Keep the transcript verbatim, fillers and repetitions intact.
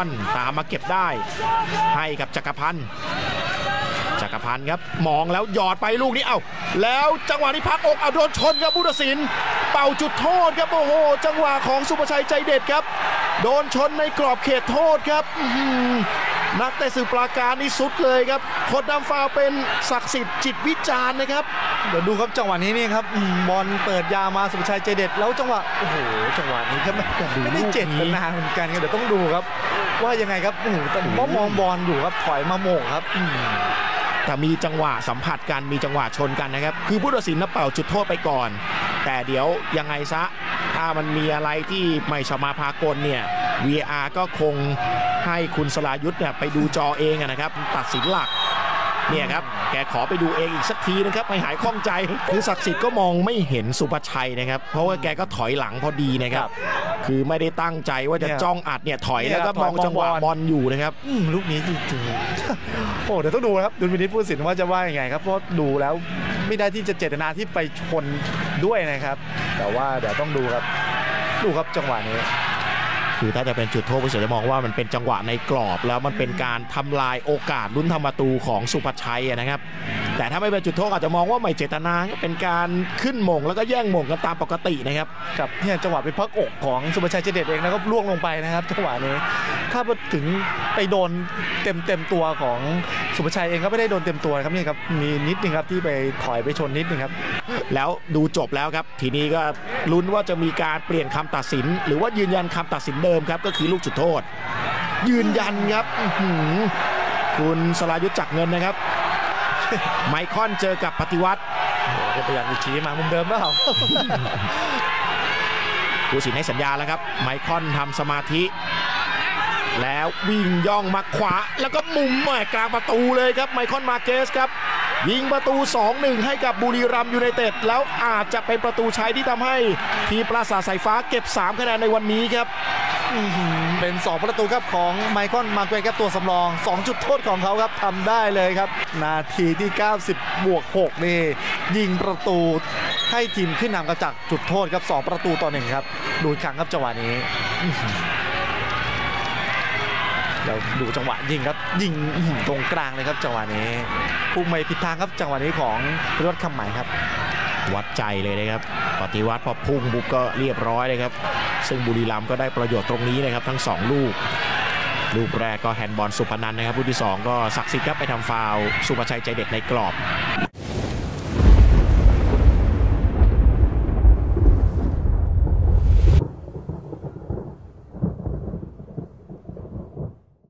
อนตามมาเก็บได้ให้กับจักรพันธ์จักรพันธ์ครับมองแล้วหยอดไปลูกนี้เอ้าแล้วจังหวะนี้พักอกเอาโดนชนครับผู้ตัดสินเป่าจุดโทษครับโอ้โหจังหวะของสุภชัยใจเด็ดครับโดนชนในกรอบเขตโทษครับนักเตะสื่อปราการนี่สุดเลยครับโคดำฟาวเป็นศักดิ์สิทธิ์จิตวิจารณ์นะครับเดี๋ยวดูครับจังหวะนี้นี่ครับบอลเปิดยามาสุภชัยใจเด็ดแล้วจังหวะโอ้โหจังหวะนี้ครับไม่ได้เจ็ดนานเหมือนกันครับเดี๋ยวต้องดูครับว่ายังไงครับโอ้โหแต่ว่ามองบอลอยู่ครับถอยมาโมงครับแต่มีจังหวะสัมผัสกันมีจังหวะชนกันนะครับคือผู้ตัดสินเป่าจุดโทษไปก่อนแต่เดี๋ยวยังไงซะถ้ามันมีอะไรที่ไม่ชมาพากลเนี่ย วี อาร์ ก็คงให้คุณสรายุทธ์เนี่ยไปดูจอเองนะครับตัดสินหลักเนี่ยครับแกขอไปดูเองอีกสักทีนะครับให้หายข้องใจคือศักดิ์สิทธิ์ก็มองไม่เห็นสุภชัยนะครับเพราะว่าแกก็ถอยหลังพอดีนะครับคือไม่ได้ตั้งใจว่าจะจ้องอัดเนี่ยถอยแล้วก็มองจังหวะบอลอยู่นะครับลูกนี้จริงๆโอ้เดี๋ยวต้องดูครับดูวินิจผู้ตัดสินว่าจะว่ายังไงครับเพราะดูแล้วไม่ได้ที่จะเจตนาที่ไปชนด้วยนะครับแต่ว่าเดี๋ยวต้องดูครับดูครับจังหวะนี้คือถ้าจะเป็นจุดโทษผู้ตัดสินจะมองว่ามันเป็นจังหวะในกรอบแล้วมันเป็นการทำลายโอกาสลุ้นทำประตูของสุภชัยนะครับแต่ถ้าไม่เป็นจุดโทษอาจจะมองว่าไม่เจตนาเป็นการขึ้นมงแล้วก็แย่งมงกันตามปกตินะครับกับเนี่ยจังหวะไปพักอกของสุภชัยเจเด็ดเองนะครับล่วงลงไปนะครับจังหวะนี้ถ้าถึงไปโดนเต็มเต็มตัวของสุภชัยเองก็ไม่ได้โดนเต็มตัวครับนี่ครับมีนิดนึงครับที่ไปถอยไปชนนิดนึงครับแล้วดูจบแล้วครับทีนี้ก็ลุ้นว่าจะมีการเปลี่ยนคำตัดสินหรือว่ายืนยันคำตัดสินเดิมครับก็คือลูกจุดโทษยืนยันครับคุณสรายุทธ์จักรเงินนะครับไมคอนเจอกับปฏิวัติก็พยายามจะชี้มามุมเดิมเปล่าผู้สินให้สัญญาแล้วครับไมคอนทำสมาธิแล้ววิ่งย่องมาขวาแล้วก็มุมแหม่กลางประตูเลยครับไมคอนมาเกสครับยิงประตู สองหนึ่ง ให้กับบุรีรัมย์ยูไนเต็ดแล้วอาจจะเป็นประตูชัยที่ทำให้ทีมปราสาทสายฟ้าเก็บสามคะแนนในวันนี้ครับเป็นสองประตูครับของไมคอนมาเกสครับตัวสำรองสองจุดโทษของเขาครับทำได้เลยครับนาทีที่เก้าสิบบวกหกนี่ยิงประตูให้ทีมขึ้นนำกระจักจุดโทษครับสองประตูต่อหนึ่งครับดูขังครับจังหวะนี้เราดูจังหวะยิงครับยิงตรงกลางเลยครับจังหวะนี้พุ่งไม่ผิดทางครับจังหวะนี้ของรถคำหมายครับวัดใจเลยนะครับปฏิวัติพอพุ่งบุกก็เรียบร้อยเลยครับซึ่งบุรีรัมย์ก็ได้ประโยชน์ตรงนี้นะครับทั้งสองลูกลูกแรกก็แฮนด์บอลสุพนันนะครับลูกที่สองก็ศักดิ์สิทธิ์ครับไปทำฟาวล์สุภชัยใจเด็ดในกรอบ